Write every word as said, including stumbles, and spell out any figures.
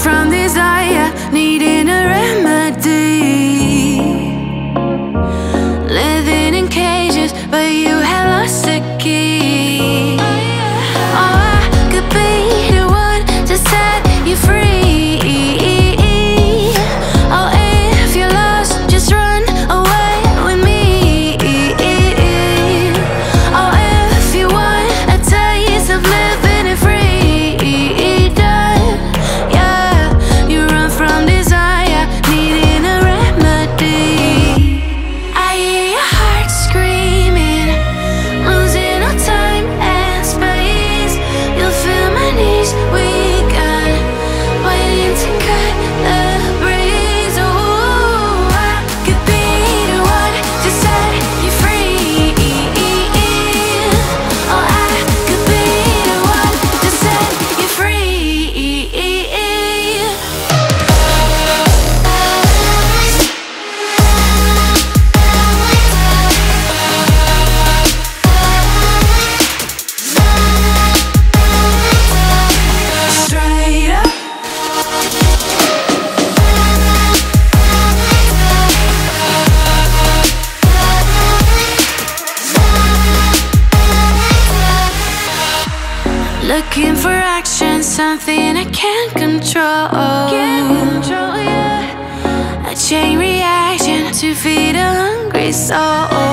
From desire, needing a remedy, living in cages, but you have lost the key. Oh, I could be the one to set you free. Oh, if you're lost, just run away with me. Oh, if you want a taste of living it free, looking for action, something I can't control, can't control yeah. A chain reaction to feed a hungry soul.